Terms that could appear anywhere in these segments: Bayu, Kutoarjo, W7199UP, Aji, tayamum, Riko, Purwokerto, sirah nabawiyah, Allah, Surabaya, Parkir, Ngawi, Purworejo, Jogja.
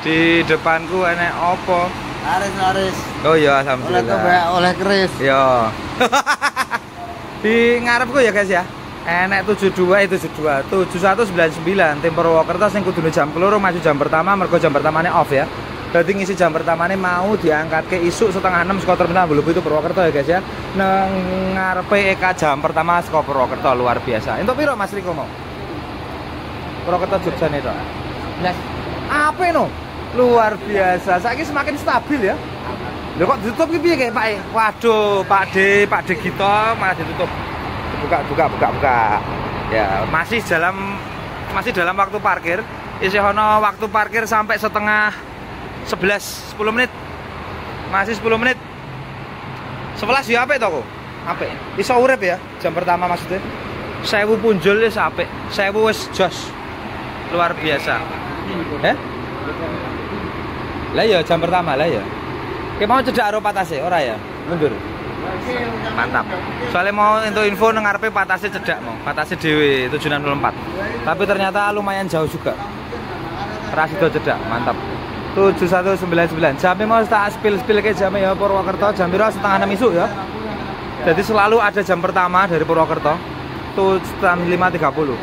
Di depanku enek apa? Aris. Oh iya, alhamdulillah. Oleh keris. Iya. Di ngarepku ya guys ya. Enek 72 7199 tim Purwokerto sing kudune jam 2 maju jam pertama, mergo jam pertamane off ya. Berarti ngisi jam pertamane mau diangkat ke isu 5:30 saka terminal Bulubu itu Purwokerto ya guys ya. Nang ngarepe eka jam pertama saka Purwokerto luar biasa. Entuk piro Mas Riko mau? Purwokerto Jogja itu. Nah, apa no? Luar biasa. Saiki semakin stabil ya. Lho kok ditutup ki piye Pak? Waduh, Pak De Gito malah ditutup. Buka. Ya, masih dalam waktu parkir. Isih ono waktu parkir sampai 10:30, 10 menit. Masih 10 menit. 11 ya apik to kok. Apik. Iso urip ya jam pertama maksudnya. 1000 punjul wis apik. 1000 wis jos. Luar biasa. Heh? Lah ya jam pertama lah ya. Ki mau cedak karo patase ora ya? Mundur. Mantap. Soalnya mau untuk info nengarpe patase cedak mau, patase dhewe 764. Tapi ternyata lumayan jauh juga. Rasido cedak, mantap. 7199. Jamnya mau tak spill ke jamnya ya Purwokerto, jam piro 5:30 isuk ya. Jadi selalu ada jam pertama dari Purwokerto. 5:30.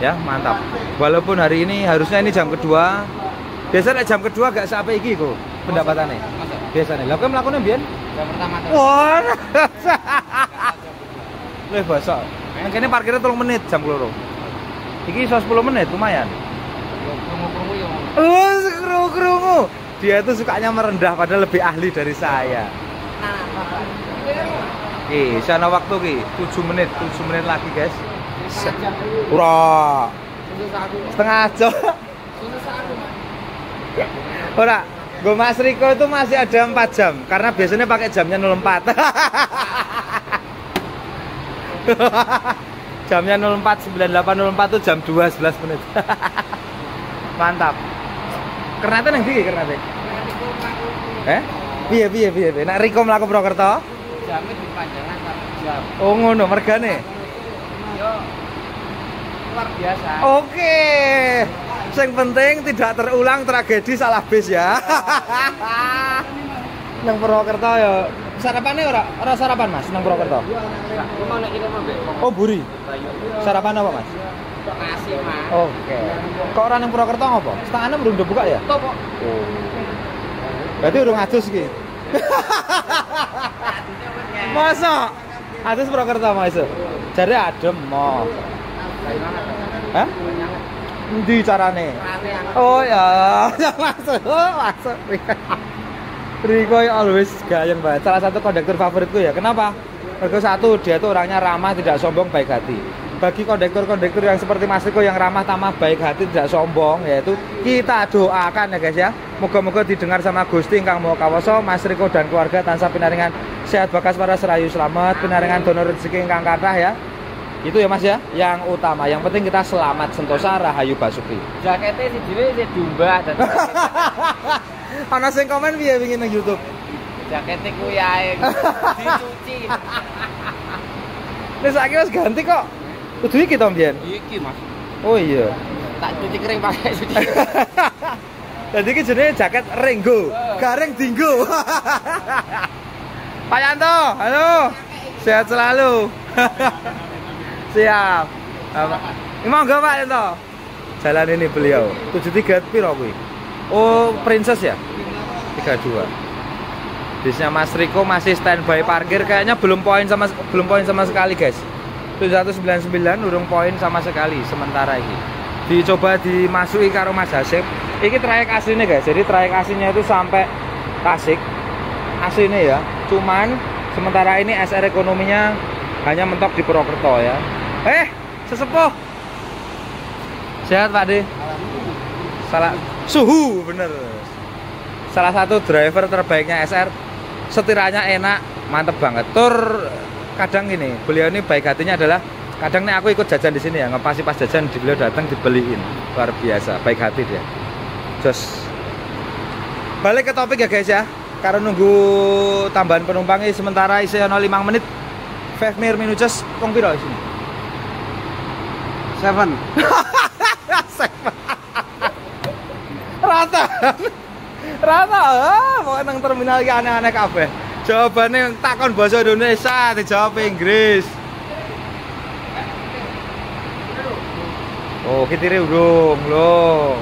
Ya, mantap. Walaupun hari ini harusnya ini jam kedua. Biasanya jam kedua gak sampai iki kok pendapatannya. Biasanya. Lah kok mlakune mbiyen? Jam pertama. Wah. Luwih basa. Mangkene parkirnya 3 menit jam 2. Iki iso 10 menit lumayan. Krungu-krungu yo. Krungu-krungu. Dia itu sukanya merendah padahal lebih ahli dari saya. Oke, sana waktu ki 7 menit lagi, guys. Ora. Setengah jam. Ora, gue Mas Riko itu masih ada 4 jam karena biasanya pakai jamnya 04. Jamnya 04 98 04 itu jam 2:11. Mantap. Kernate nang ndi Kernate? Piye? Nek Riko mlaku Purwokerto? Jamnya dipanjangan 1 jam. Oh ngono mergane. Yo. Luar biasa. Oke. Yang penting tidak terulang tragedi salah bis ya. Nang Purwokerto ya. Sarapannya ora sarapan Mas nang Purwokerto. Oh, buri. Sarapan apa Mas? Nasi Mas. Oke. Kok ora nang Purwokerto ngopo? 5:30 belum buka ya? Tuh, Pak. Oh. Berarti urung adus iki. Masa? Adus Purwokerto Mas. Jare adem mo. Hah? Di carane. Oh ya, masuk. Riko always gayeng banget. Salah satu kondektur favoritku ya. Kenapa? Riko satu, dia tuh orangnya ramah, tidak sombong, baik hati. Bagi kondektur yang seperti Mas Riko yang ramah, tamah, baik hati, tidak sombong, yaitu kita doakan ya guys ya. Moga-moga didengar sama Gusti ingkang Maha Kawasa, Mas Riko dan keluarga tansah pinaringan sehat bakas para serayu selamat, pinaringan donor rezeki ingkang kathah ya. Itu ya Mas ya, yang utama. Yang penting kita selamat sentosa rahayu basuki. Jaketnya si dhewe isih diumbah dan. Ana sing komen piye wingi nang YouTube. Jakete kuwi ae dicuci. Wis saiki wis ganti kok. Kudu iki to mbiyen. Iki Mas. Oh iya. Tak cuci kering pakai cuci. Dadi iki jenenge jaket Renggo, garing dinggo. Pak Yanto, halo. Sehat selalu. Siap. Monggo Pak Yanto. Jalan ini beliau. 73 piro kuwi? Oh, Princess ya? 32. Bisnya Mas Riko masih standby parkir, kayaknya belum poin sama sekali, guys. 799 urung poin sama sekali sementara ini. Dicoba dimasuki karo Mas Hasib. Iki trayek aslinya, guys. Jadi trayek aslinya itu sampai Tasik. Aslinya ya. Cuman sementara ini SR ekonominya hanya mentok di Purwokerto ya. Sesepuh. Sehat Pak De. Salah suhu bener. Salah satu driver terbaiknya SR. Setirannya enak, mantep banget. Tur kadang gini, beliau ini baik hatinya adalah kadang nih aku ikut jajan di sini ya, ngepasi pas jajan beliau datang dibeliin. Luar biasa, baik hati dia. Jos. Balik ke topik ya guys ya. Karena nunggu tambahan penumpangnya sementara isi ono 5 menit. 5 minutes just tong piro sini? 7. Rata. Rata, pokoknya nang terminal ki aneh-aneh kabeh. Jawabannya takon bahasa Indonesia, dijawab Inggris. Oh, kitire urung lho.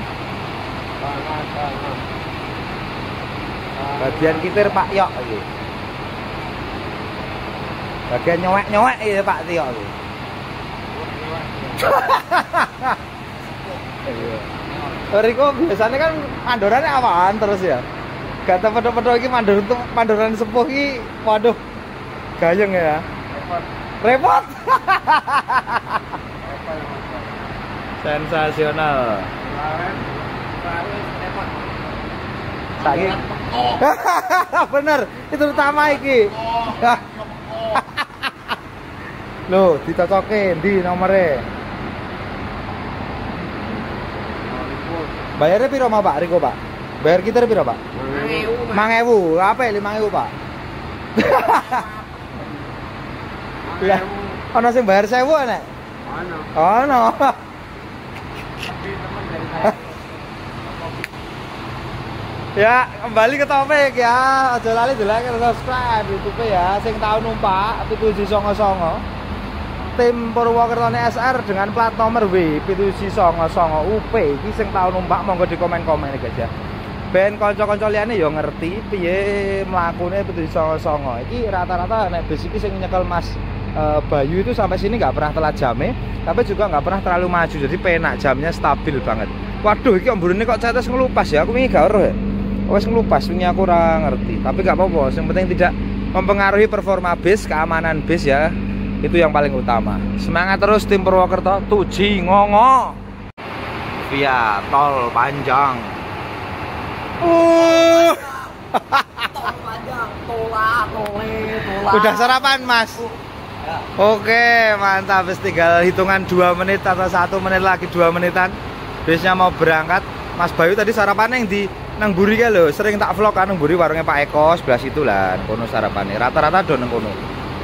Bagian kitir Pak Yok iki. Bagian nyowek-nyowek iki Pak Tio iki. Riko biasanya kan mandorannya apaan terus ya? Kata pedo-pedo ini mandoran sepuh ini, waduh, gayeng ya? Repot. Sensasional. Saking. Bener, itu utama iki. Loh, ditocokin di nomornya. Bayarnya piro Pak Riko Pak? Bayar kita piro Pak? 5.000. 5.000. Apa ya 5.000 Pak? Lah, ono sing bayar 1.000 nek? Ono. Ono. Ya, kembali ke topik ya. Aja lali delok subscribe YouTube ya. Sing tau numpak 799. Tim Purwokerto SR dengan plat nomor W7199UP iki sing tau numpak monggo di komen-komen guys ya. Ben kanca-kanca liyane ya ngerti piye mlakune 799. Iki rata-rata nek bis iki sing nyekel Mas Bayu itu sampai sini nggak pernah telat jamnya, tapi juga nggak pernah terlalu maju, jadi penak jamnya stabil banget. Waduh, iki mburune kok cetes ngelupas ya. Aku wingi gak ero ya. Wis ngelupas wingi aku ora ngerti, tapi nggak apa-apa, yang penting tidak mempengaruhi performa bis, keamanan bis ya. Itu yang paling utama. Semangat terus tim Purwokerto, tuji ngongo via tol panjang. Tol panjang, tola. Udah sarapan Mas? Ya. Oke, mantap. Bis tinggal hitungan 2 menit atau 1 menit lagi 2 menitan. Bisnya mau berangkat. Mas Bayu tadi sarapannya yang di nang buri ya loh. Sering tak vlog kan nang buri warungnya Pak Eko sebelah situ lah. Kono sarapannya. Rata-rata do nang kono.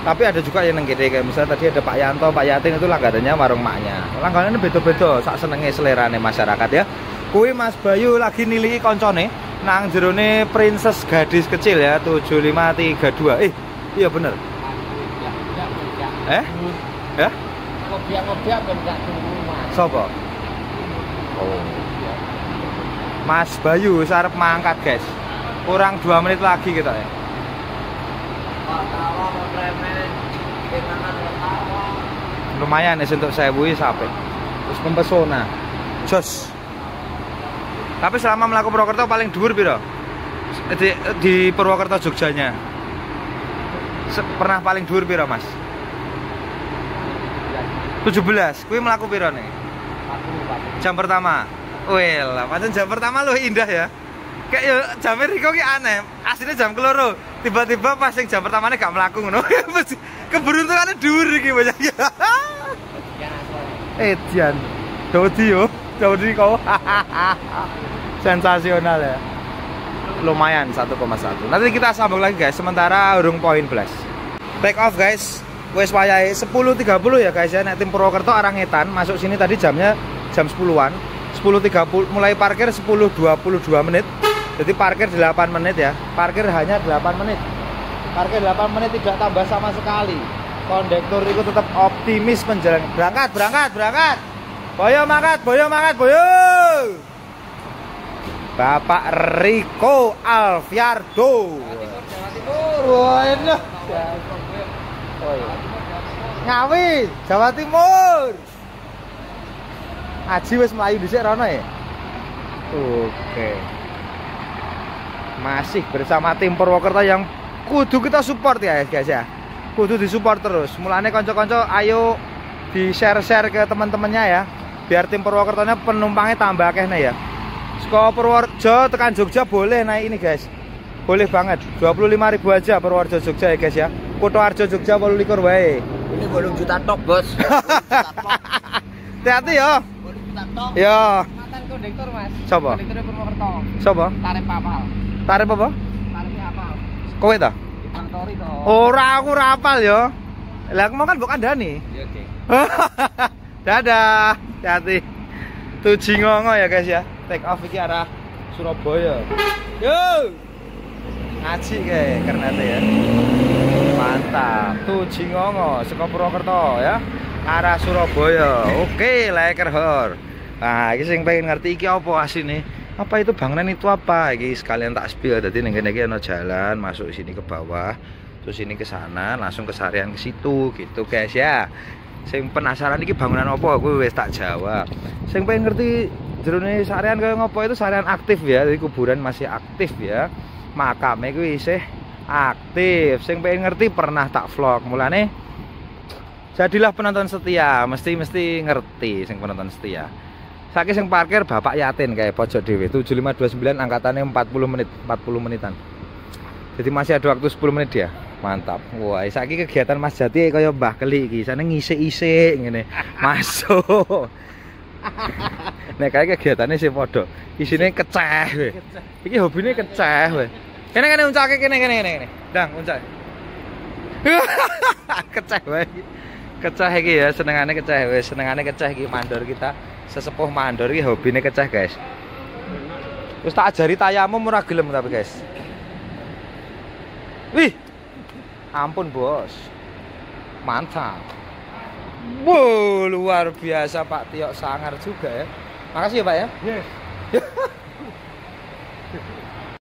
Tapi ada juga yang nengkiri, kayak misalnya tadi ada Pak Yanto, Pak Yatin itu langganannya warung maknya. Langganannya beda-beda, sak senenge selerane masyarakat ya. Kui Mas Bayu lagi niliki koncone nang jerone Princess Gadis Kecil ya, 7532. Iya bener. Ya? Ngobiak-ngobiak enggak di rumah. Sopo? Oh. Mas Bayu sarep mangkat, guys. Kurang 2 menit lagi kita ya. Lumayan ya untuk saya bui sampai terus mempesona jos. Tapi selama melaku Purwokerto paling dhuwur piro di Purwokerto Jogjanya pernah paling dhuwur piro Mas? 17. Kuwi melaku piro nih? Jam pertama. Well, pancen jam pertama lu indah ya. Kayak yo jam Riko ki aneh. Aslinya jam keloro. Tiba-tiba pas yang jam pertamanya gak melaku ngono. Keberuntungannya dhuwur iki banyak ya. Jan. Dodi yo. Dodi kau. Sensasional ya. Lumayan 1,1. Nanti kita sambung lagi guys. Sementara urung poin belas. Take off guys. Wes wayahe 10.30 ya guys ya. Nek tim Purwokerto arah Ngetan masuk sini tadi jamnya jam 10-an. 10.30 mulai parkir 10.22 menit. Jadi parkir 8 menit ya. Parkir hanya 8 menit. Parkir 8 menit tidak tambah sama sekali. Kondektur itu tetap optimis menjalani. Berangkat. Boyo mangkat. Bapak Riko Alfiardo. Ngawi, Jawa Timur. Aji wis mlayu dhisik rono ya. Oke. Masih bersama tim Purwokerto yang kudu kita support ya guys ya. Kudu disupport terus. Mulane kanca-kanca ayo di-share ke teman-temannya ya. Biar tim Purwokertonya penumpangnya tambah akeh ya. Saka Purworejo tekan Jogja boleh naik ini guys. Boleh banget. 25.000 aja Purworejo Jogja ya guys ya. Kutoarjo Jogja 28 wae. Ini golong juta tok, Bos. Hati-hati ya. Ya. Mantan kondektur Mas. Coba. Kondektur Purwokerto. Coba. Tarif apal. Tarif apa? Tarif apal. Kowe ta? Kantori to. Ora aku ora apal ya. Lah aku mau kan mbok kandhani. Ya oke. Dadah. Hati-hati. Tuji ngongo ya guys ya. Take off iki arah Surabaya. Yo, Aji kayak Kernate ya. Mantap. Tuh Jingongo, saka Purwokerto ya. Arah Surabaya. Oke, leker hor. Nah, iki sing pengen ngerti iki apa asine? Apa itu bangunan itu apa? Iki sekalian tak spill dadi ning kene iki ana jalan masuk sini ke bawah, terus ini ke sana, langsung kesarian ke situ gitu guys ya. Sing penasaran iki bangunan apa? Kowe wis tak jawab. Sing pengen ngerti jerone sarean kaya ngopo itu sarean aktif ya. Jadi kuburan masih aktif ya. Makame kuwi isih aktif. Sing pengen ngerti pernah tak vlog. Mulane jadilah penonton setia, mesti ngerti sing penonton setia. Saiki sing parkir bapak yatin kayak pojok dhewe 7529 angkatannya 40 menitan. Jadi masih ada waktu 10 menit ya. Mantap. Wah, saiki kegiatan Mas Jati kaya Mbah Keli iki. Sana ngisi-isi ngene. Masuk. Nek kae kegiatane sih padha. Isine keceh kowe. Iki hobine keceh kowe. Kene-kene uncake kene. Ndang uncak. Keceh wae. Keceh iki ya senengane keceh wae. Senengane keceh iki mandor kita. Sesepuh mandor iki hobine keceh, guys. Wis tak ajari tayamum ora gelem tapi, guys. Wih. Ampun, Bos. Mantap. Wow, luar biasa Pak Tio sangar juga ya. Makasih ya Pak ya. Yes.